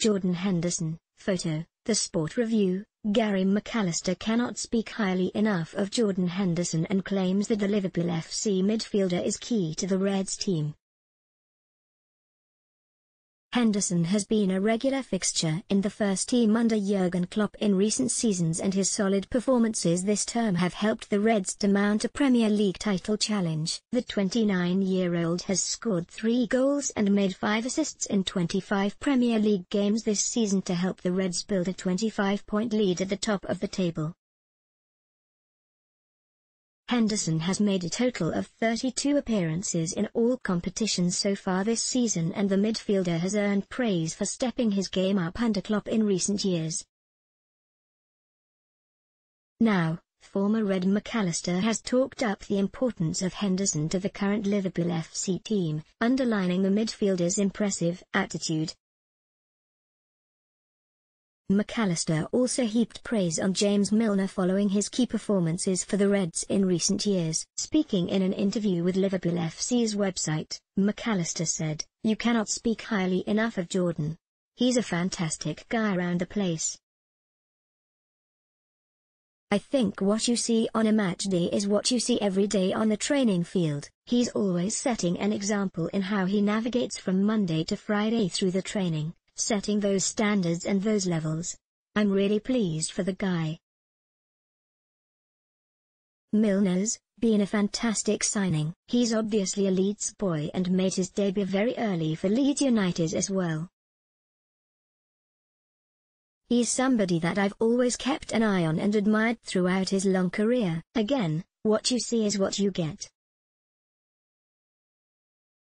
Jordan Henderson, photo, The Sport Review. Gary McAllister cannot speak highly enough of Jordan Henderson and claims that the Liverpool FC midfielder is key to the Reds team. Henderson has been a regular fixture in the first team under Jurgen Klopp in recent seasons, and his solid performances this term have helped the Reds to mount a Premier League title challenge. The 29-year-old has scored 3 goals and made 5 assists in 25 Premier League games this season to help the Reds build a 25-point lead at the top of the table. Henderson has made a total of 32 appearances in all competitions so far this season, and the midfielder has earned praise for stepping his game up under Klopp in recent years. Now, former Red McAllister has talked up the importance of Henderson to the current Liverpool FC team, underlining the midfielder's impressive attitude. McAllister also heaped praise on James Milner following his key performances for the Reds in recent years. Speaking in an interview with Liverpool FC's website, McAllister said, "You cannot speak highly enough of Jordan. He's a fantastic guy around the place. I think what you see on a match day is what you see every day on the training field. He's always setting an example in how he navigates from Monday to Friday through the training, setting those standards and those levels. I'm really pleased for the guy. Milner's been a fantastic signing. He's obviously a Leeds boy and made his debut very early for Leeds United as well. He's somebody that I've always kept an eye on and admired throughout his long career. Again, what you see is what you get.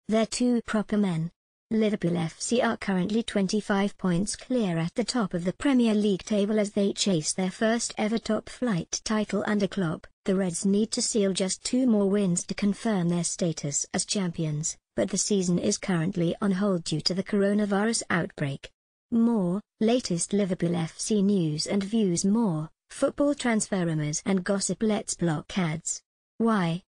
They're two proper men." Liverpool FC are currently 25 points clear at the top of the Premier League table as they chase their first ever top-flight title under Klopp. The Reds need to seal just 2 more wins to confirm their status as champions, but the season is currently on hold due to the coronavirus outbreak. More, latest Liverpool FC news and views. More, football transfer rumours and gossip. Let's block ads. Why?